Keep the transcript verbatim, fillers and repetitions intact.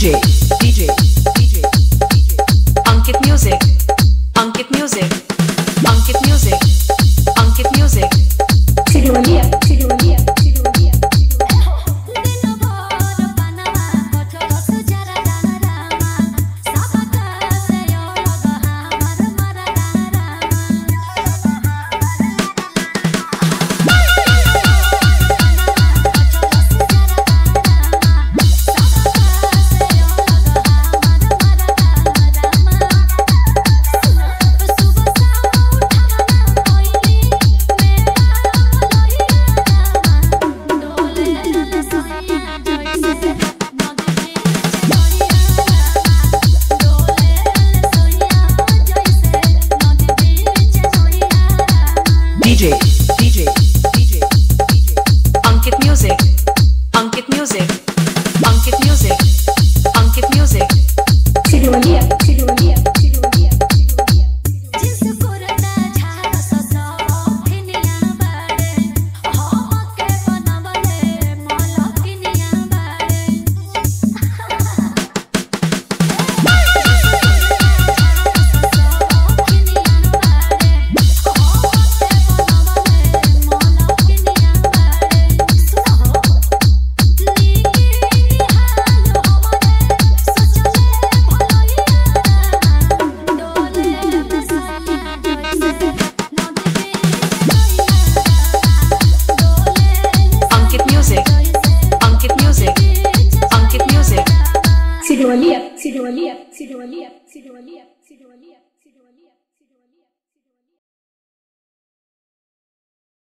DJ DJ DJ Ankit Music Ankit Music Ankit Music Ankit Music Sidhwalia Sidhwalia DJ DJ DJ Ankit Music Ankit Music Ankit Music Ankit Music Sidhwalia Sidhwalia Sidhwalia जिसको रटा झाड़ ससो फिनिया बारे हो मके बनवले मोला फिनिया बारे Sidhwalia Sidhwalia Sidhwalia Sidhwalia Sidhwalia Sidhwalia